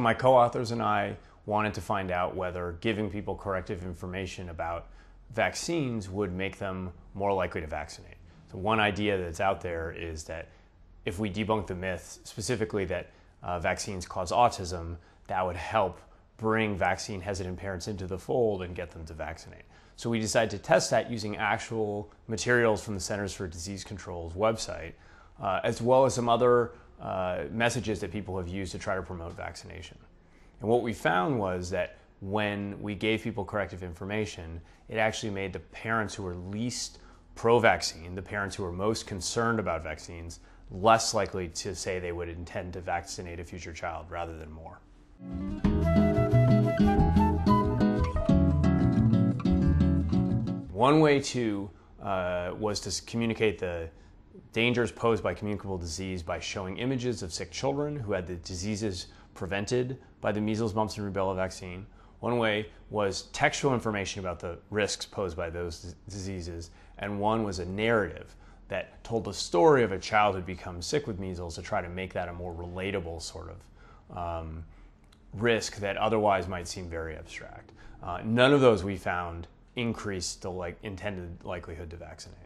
So my co-authors and I wanted to find out whether giving people corrective information about vaccines would make them more likely to vaccinate. So one idea that's out there is that if we debunk the myth, specifically that vaccines cause autism, that would help bring vaccine hesitant parents into the fold and get them to vaccinate. So we decided to test that using actual materials from the Centers for Disease Control's website, as well as some other messages that people have used to try to promote vaccination. And what we found was that when we gave people corrective information, it actually made the parents who were least pro-vaccine, the parents who were most concerned about vaccines, less likely to say they would intend to vaccinate a future child rather than more. One way was to communicate the dangers posed by communicable disease by showing images of sick children who had the diseases prevented by the measles, mumps, and rubella vaccine. One way was textual information about the risks posed by those diseases, and one was a narrative that told the story of a child who'd become sick with measles to try to make that a more relatable sort of risk that otherwise might seem very abstract. None of those we found increased the intended likelihood to vaccinate.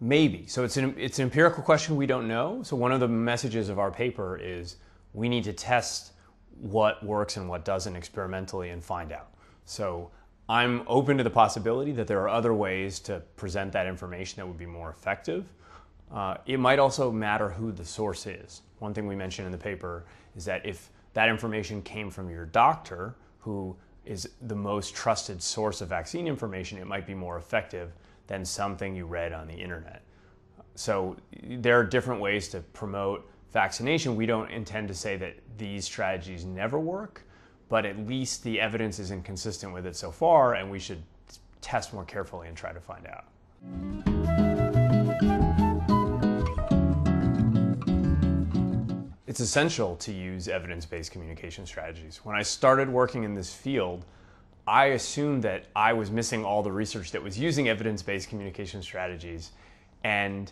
Maybe. So it's an empirical question we don't know. So one of the messages of our paper is we need to test what works and what doesn't experimentally and find out. So I'm open to the possibility that there are other ways to present that information that would be more effective. It might also matter who the source is. One thing we mentioned in the paper is that if that information came from your doctor, who is the most trusted source of vaccine information, it might be more effective than something you read on the internet. So there are different ways to promote vaccination. We don't intend to say that these strategies never work, but at least the evidence isn't consistent with it so far, and we should test more carefully and try to find out. It's essential to use evidence-based communication strategies. When I started working in this field, I assumed that I was missing all the research that was using evidence-based communication strategies, and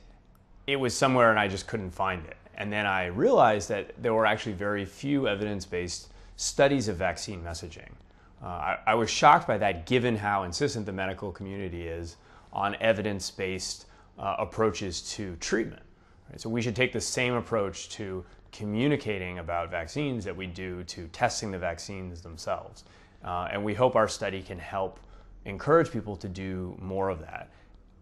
it was somewhere and I just couldn't find it. And then I realized that there were actually very few evidence-based studies of vaccine messaging. I was shocked by that, given how insistent the medical community is on evidence-based approaches to treatment. Right? So we should take the same approach to communicating about vaccines that we do to testing the vaccines themselves. And we hope our study can help encourage people to do more of that.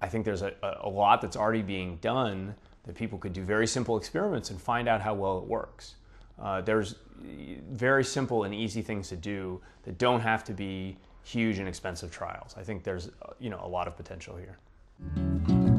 I think there's a lot that's already being done that people could do very simple experiments and find out how well it works. There's very simple and easy things to do that don't have to be huge and expensive trials. I think there's a lot of potential here.